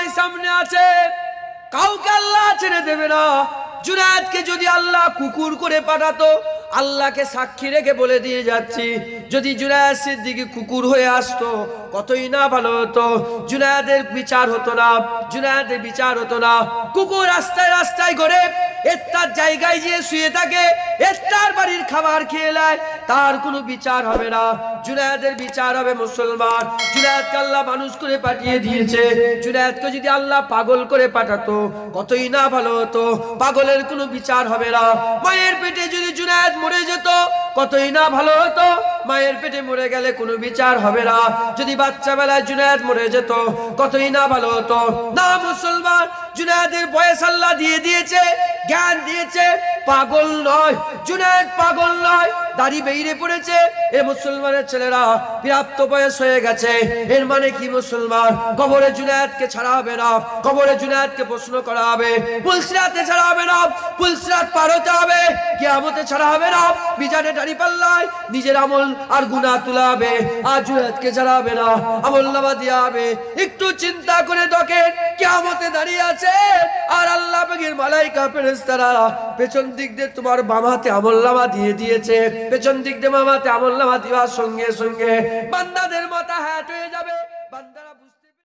घटनाएं सामने आछे काउके अल्लाह छेड़े देबे ना। जुनायदके यदि अल्लाह कुकुर करे पाठातो अल्लाह के साक्षी रेखे बोले दिए जाच्छी यदि जुनायद सिद्दीकी कुकुर होये आसतो कतई ना भालो हतो। जुनायदेर विचार हतो ना, जुनायदेर विचार हतो ना। कुकुर रास्ताय रास्ताय घोरे एत्तार जायगाय जे शुये थाके एत्तार बाड़ीर खाबार खेये नेय तार कोनो बिचार होबे ना। जुनायदेर बिचार होबे मुसलमान। जुनायदके अल्लाह मानुष करे पाठिये दियेछे। जुनायदके यदि अल्लाह पागल करे पाठातो कतई ना भालो हतो। पागलेर कोनो बिचार होबे ना। मायेर पेटे यदि जुनायद मरे जेत कतई ना भालो हतो। मायेर पेटे मरे गेले कोनो बिचार होबे ना। यदि बाच्चा बेलाय जुनायद मरे जेत कतई ना भालो हतो। ना मुसलमान, जुनायदेर बयस अल्लाह दिये दियेछे, ज्ञान दियेछे। पागल नय जुनायद, पागल नय। दाड़ी बेइरे पड़ेছে এ মুসলমানের ছেলেরা বিরাপ্ত বয়স হয়ে গেছে। এর মানে কি মুসলমান? কবরে জুনায়েদকে ছাড়া হবে না, কবরে জুনায়েদকে প্রশ্ন করা হবে, পুলসরাতে ছাড়া হবে না, পুলসরাত পার হতে হবে, কিয়ামতে ছাড়া হবে না, মিজানে দাঁড়ি পাল্লায় নিজের আমল আর গুনাহ তুলাবে। আর জুনায়েদকে ছাড়া হবে না, আমলনামা দেয়া হবে। একটু চিন্তা করে দেখেন কিয়ামতে দাঁড়িয়ে আছে আর আল্লাহ পাকের মালায়েকা ফেরেশতারা পেছন দিক দিয়ে তোমার বাম হাতে আমলনামা দিয়ে দিয়েছে। পেছন দিক দিয়ে মামাতে আমল নামা দিবার সঙ্গে সঙ্গে বান্দাদের মাথা হ্যাট হয়ে যাবে।